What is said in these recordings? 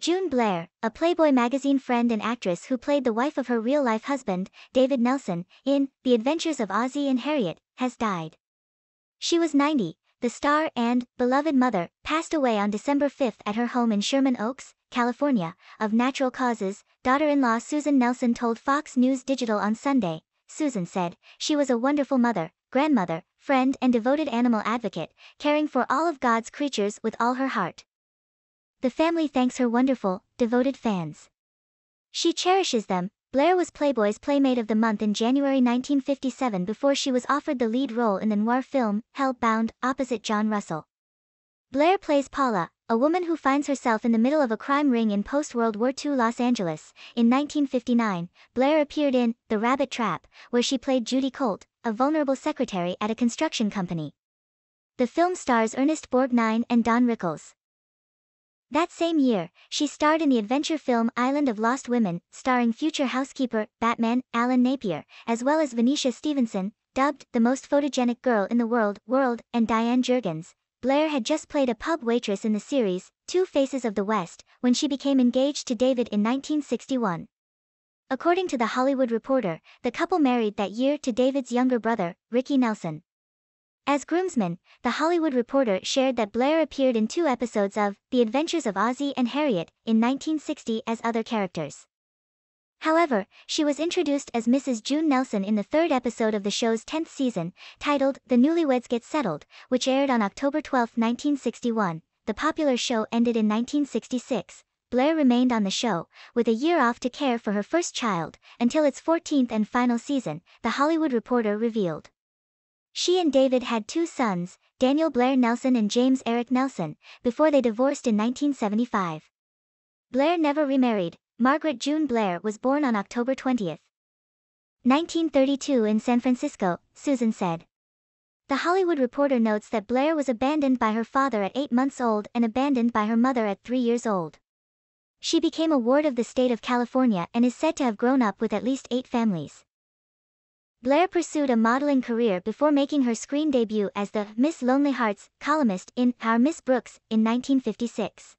June Blair, a Playboy magazine friend and actress who played the wife of her real-life husband, David Nelson, in The Adventures of Ozzie and Harriet, has died. She was 90, the star and beloved mother, passed away on December 5 at her home in Sherman Oaks, California, of natural causes, daughter-in-law Susan Nelson told Fox News Digital on Sunday. Susan said, "She was a wonderful mother, grandmother, friend and devoted animal advocate, caring for all of God's creatures with all her heart. The family thanks her wonderful, devoted fans. She cherishes them." Blair was Playboy's Playmate of the Month in January 1957 before she was offered the lead role in the noir film, Hellbound, opposite John Russell. Blair plays Paula, a woman who finds herself in the middle of a crime ring in post-World War II Los Angeles. In 1959, Blair appeared in The Rabbit Trap, where she played Judy Colt, a vulnerable secretary at a construction company. The film stars Ernest Borgnine and Don Rickles. That same year, she starred in the adventure film Island of Lost Women, starring future housekeeper Batman Alan Napier, as well as Venetia Stevenson, dubbed the most photogenic girl in the world, and Diane Juergens. Blair had just played a pub waitress in the series, Two Faces of the West, when she became engaged to David in 1961. According to The Hollywood Reporter, the couple married that year to David's younger brother, Ricky Nelson. As groomsmen, The Hollywood Reporter shared that Blair appeared in 2 episodes of The Adventures of Ozzie and Harriet in 1960 as other characters. However, she was introduced as Mrs. June Nelson in the 3rd episode of the show's 10th season, titled The Newlyweds Get Settled, which aired on October 12, 1961. The popular show ended in 1966. Blair remained on the show, with a year off to care for her first child, until its 14th and final season, The Hollywood Reporter revealed. She and David had 2 sons, Daniel Blair Nelson and James Eric Nelson, before they divorced in 1975. Blair never remarried. Margaret June Blair was born on October 20, 1932 in San Francisco, Susan said. The Hollywood Reporter notes that Blair was abandoned by her father at 8 months old and abandoned by her mother at 3 years old. She became a ward of the state of California and is said to have grown up with at least 8 families. Blair pursued a modeling career before making her screen debut as the Miss Lonely Hearts columnist in Our Miss Brooks in 1956.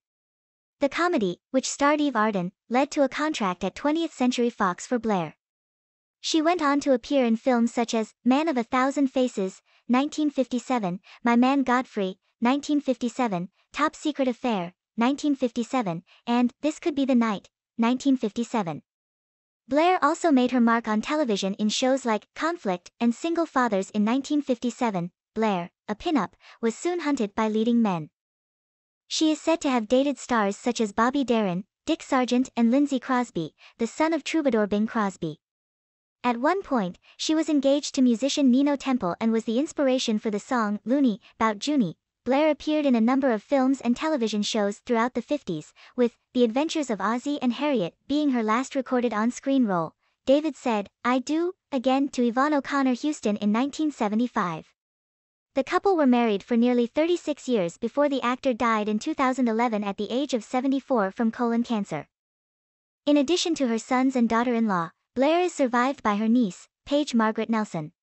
The comedy, which starred Eve Arden, led to a contract at 20th Century Fox for Blair. She went on to appear in films such as Man of a Thousand Faces, 1957, My Man Godfrey, 1957, Top Secret Affair, 1957, and This Could Be the Night, 1957. Blair also made her mark on television in shows like Conflict and Single Fathers in 1957. Blair, a pinup, was soon hunted by leading men. She is said to have dated stars such as Bobby Darin, Dick Sargent and Lindsay Crosby, the son of troubadour Bing Crosby. At one point, she was engaged to musician Nino Temple and was the inspiration for the song "Looney, 'bout Junie." Blair appeared in a number of films and television shows throughout the 50s, with The Adventures of Ozzie and Harriet being her last recorded on-screen role. David said, "I do," again to Yvonne O'Connor Houston in 1975. The couple were married for nearly 36 years before the actor died in 2011 at the age of 74 from colon cancer. In addition to her sons and daughter-in-law, Blair is survived by her niece, Paige Margaret Nelson.